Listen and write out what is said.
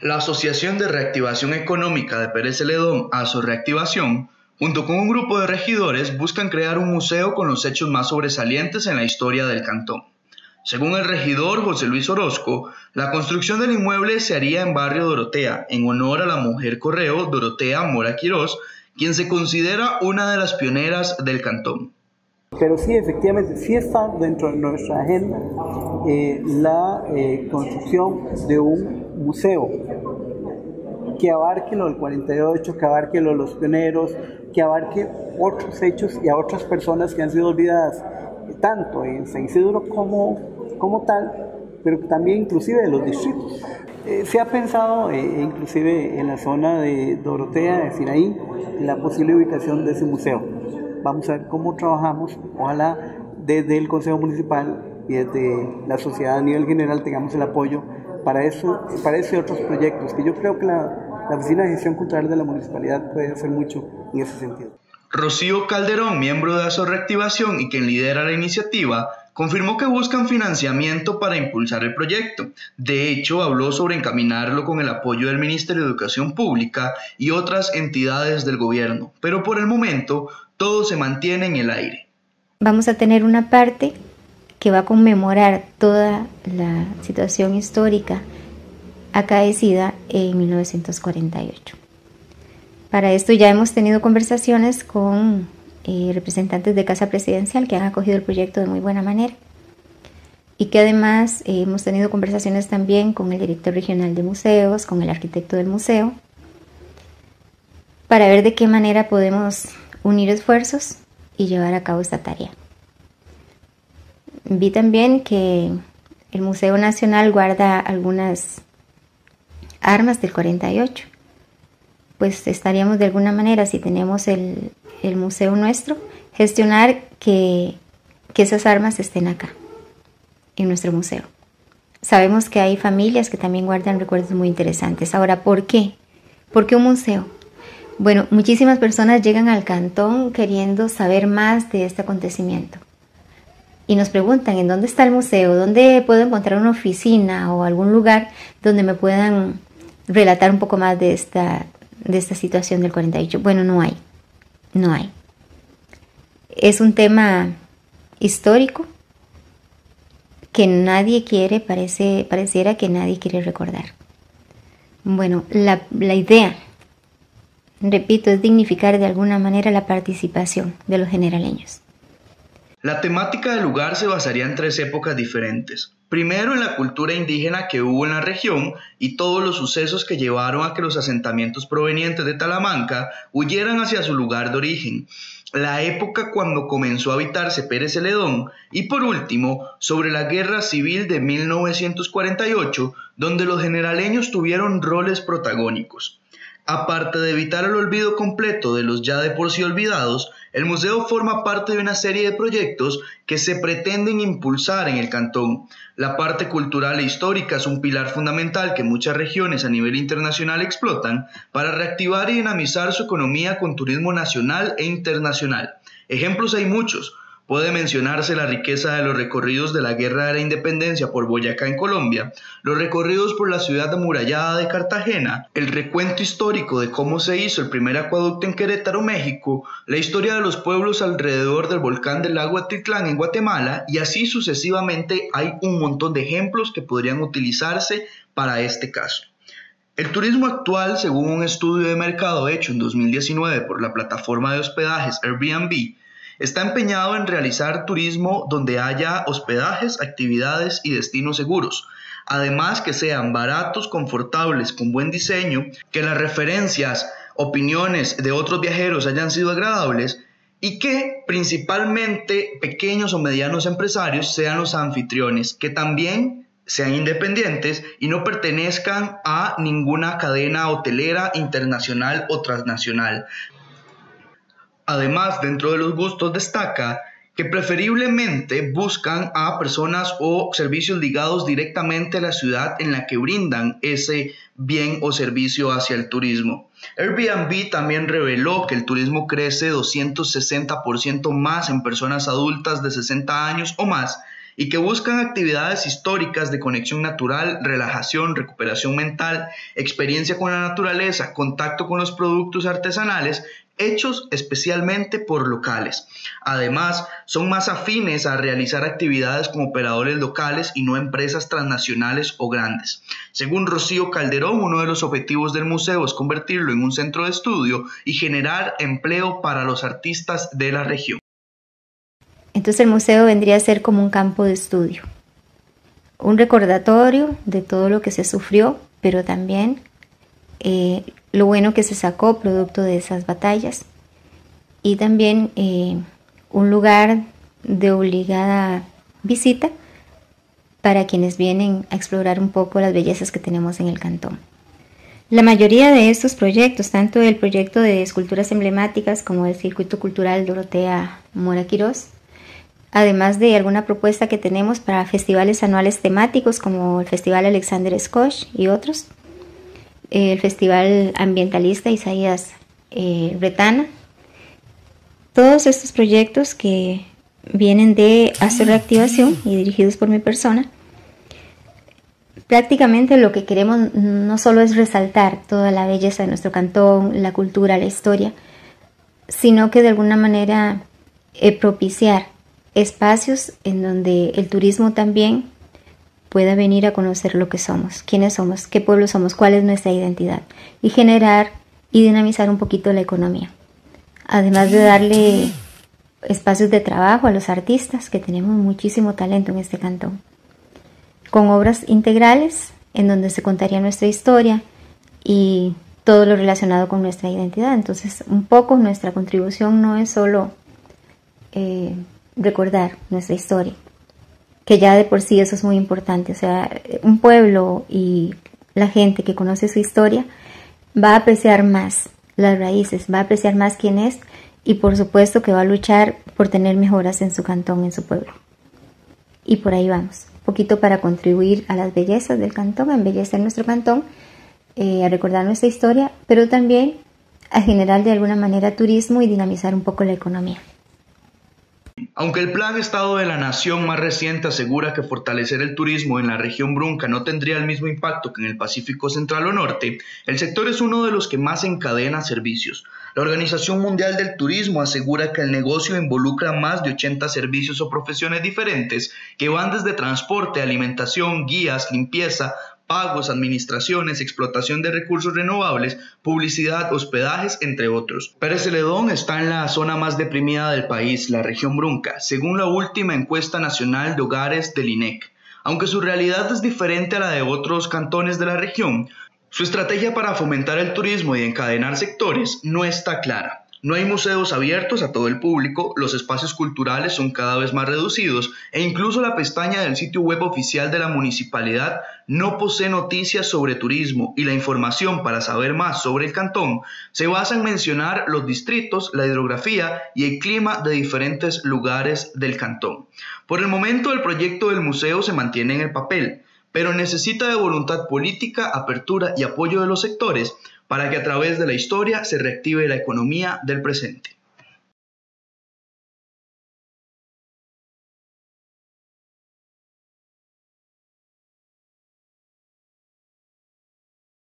La Asociación de Reactivación Económica de Pérez Zeledón, ASO Reactivación, junto con un grupo de regidores, buscan crear un museo con los hechos más sobresalientes en la historia del cantón. Según el regidor José Luis Orozco, la construcción del inmueble se haría en barrio Dorotea, en honor a la mujer correo Dorotea Mora Quiroz, quien se considera una de las pioneras del cantón. Pero sí, efectivamente, sí está dentro de nuestra agenda la construcción de un museo que abarque lo del 48, que abarque lo de los pioneros, que abarque otros hechos y a otras personas que han sido olvidadas, tanto en San Isidro como tal, pero también inclusive de los distritos. Se ha pensado inclusive en la zona de Dorotea, de Sinaí, la posible ubicación de ese museo. Vamos a ver cómo trabajamos, ojalá desde el Consejo Municipal y desde la sociedad a nivel general tengamos el apoyo para eso, para ese y otros proyectos, que yo creo que la Oficina de Gestión Cultural de la Municipalidad puede hacer mucho en ese sentido. Rocío Calderón, miembro de ASO Reactivación y quien lidera la iniciativa, confirmó que buscan financiamiento para impulsar el proyecto. De hecho, habló sobre encaminarlo con el apoyo del Ministerio de Educación Pública y otras entidades del gobierno, pero por el momento todo se mantiene en el aire. Vamos a tener una parte que va a conmemorar toda la situación histórica acaecida en 1948. Para esto ya hemos tenido conversaciones con representantes de Casa Presidencial que han acogido el proyecto de muy buena manera y que además hemos tenido conversaciones también con el director regional de museos, con el arquitecto del museo, para ver de qué manera podemos unir esfuerzos y llevar a cabo esta tarea. Vi también que el Museo Nacional guarda algunas armas del 48, pues estaríamos de alguna manera, si tenemos el museo nuestro, gestionar que esas armas estén acá, en nuestro museo. Sabemos que hay familias que también guardan recuerdos muy interesantes. Ahora, ¿por qué? ¿Por qué un museo? Bueno, muchísimas personas llegan al cantón queriendo saber más de este acontecimiento. Y nos preguntan, ¿en dónde está el museo? ¿Dónde puedo encontrar una oficina o algún lugar donde me puedan relatar un poco más de esta situación del 48? Bueno, no hay. Es un tema histórico que nadie quiere, pareciera que nadie quiere recordar. Bueno, la idea, repito, es dignificar de alguna manera la participación de los generaleños. La temática del lugar se basaría en tres épocas diferentes. Primero, en la cultura indígena que hubo en la región y todos los sucesos que llevaron a que los asentamientos provenientes de Talamanca huyeran hacia su lugar de origen, la época cuando comenzó a habitarse Pérez Zeledón y, por último, sobre la Guerra Civil de 1948, donde los generaleños tuvieron roles protagónicos. Aparte de evitar el olvido completo de los ya de por sí olvidados, el museo forma parte de una serie de proyectos que se pretenden impulsar en el cantón. La parte cultural e histórica es un pilar fundamental que muchas regiones a nivel internacional explotan para reactivar y dinamizar su economía con turismo nacional e internacional. Ejemplos hay muchos. Puede mencionarse la riqueza de los recorridos de la Guerra de la Independencia por Boyacá en Colombia, los recorridos por la ciudad amurallada de Cartagena, el recuento histórico de cómo se hizo el primer acueducto en Querétaro, México, la historia de los pueblos alrededor del volcán del lago Atitlán en Guatemala, y así sucesivamente. Hay un montón de ejemplos que podrían utilizarse para este caso. El turismo actual, según un estudio de mercado hecho en 2019 por la plataforma de hospedajes Airbnb, está empeñado en realizar turismo donde haya hospedajes, actividades y destinos seguros. Además, que sean baratos, confortables, con buen diseño, que las referencias, opiniones de otros viajeros hayan sido agradables y que principalmente pequeños o medianos empresarios sean los anfitriones, que también sean independientes y no pertenezcan a ninguna cadena hotelera internacional o transnacional. Además, dentro de los gustos destaca que preferiblemente buscan a personas o servicios ligados directamente a la ciudad en la que brindan ese bien o servicio hacia el turismo. Airbnb también reveló que el turismo crece 260% más en personas adultas de 60 años o más y que buscan actividades históricas de conexión natural, relajación, recuperación mental, experiencia con la naturaleza, contacto con los productos artesanales, hechos especialmente por locales. Además, son más afines a realizar actividades con operadores locales y no empresas transnacionales o grandes. Según Rocío Calderón, uno de los objetivos del museo es convertirlo en un centro de estudio y generar empleo para los artistas de la región. Entonces el museo vendría a ser como un campo de estudio, un recordatorio de todo lo que se sufrió, pero también lo bueno que se sacó producto de esas batallas, y también un lugar de obligada visita para quienes vienen a explorar un poco las bellezas que tenemos en el cantón. La mayoría de estos proyectos, tanto el proyecto de esculturas emblemáticas como el circuito cultural Dorotea Mora Quiroz, además de alguna propuesta que tenemos para festivales anuales temáticos como el Festival Alexander Scott y otros, el Festival Ambientalista Isaías Bretana. Todos estos proyectos que vienen de ASO Reactivación y dirigidos por mi persona, prácticamente lo que queremos no solo es resaltar toda la belleza de nuestro cantón, la cultura, la historia, sino que de alguna manera propiciar espacios en donde el turismo también pueda venir a conocer lo que somos, quiénes somos, qué pueblo somos, cuál es nuestra identidad, y generar y dinamizar un poquito la economía. Además de darle espacios de trabajo a los artistas, que tenemos muchísimo talento en este cantón, con obras integrales en donde se contaría nuestra historia y todo lo relacionado con nuestra identidad. Entonces, un poco nuestra contribución no es solo recordar nuestra historia, que ya de por sí eso es muy importante. O sea, un pueblo y la gente que conoce su historia va a apreciar más las raíces, va a apreciar más quién es, y por supuesto que va a luchar por tener mejoras en su cantón, en su pueblo. Y por ahí vamos, un poquito para contribuir a las bellezas del cantón, a embellecer nuestro cantón, a recordar nuestra historia, pero también a generar de alguna manera turismo y dinamizar un poco la economía. Aunque el Plan Estado de la Nación más reciente asegura que fortalecer el turismo en la región Brunca no tendría el mismo impacto que en el Pacífico Central o Norte, el sector es uno de los que más encadena servicios. La Organización Mundial del Turismo asegura que el negocio involucra más de 80 servicios o profesiones diferentes que van desde transporte, alimentación, guías, limpieza, pagos, administraciones, explotación de recursos renovables, publicidad, hospedajes, entre otros. Pérez Zeledón está en la zona más deprimida del país, la región Brunca, según la última encuesta nacional de hogares del INEC. Aunque su realidad es diferente a la de otros cantones de la región, su estrategia para fomentar el turismo y encadenar sectores no está clara. No hay museos abiertos a todo el público, los espacios culturales son cada vez más reducidos e incluso la pestaña del sitio web oficial de la municipalidad no posee noticias sobre turismo, y la información para saber más sobre el cantón se basa en mencionar los distritos, la hidrografía y el clima de diferentes lugares del cantón. Por el momento el proyecto del museo se mantiene en el papel, pero necesita de voluntad política, apertura y apoyo de los sectores para que a través de la historia se reactive la economía del presente.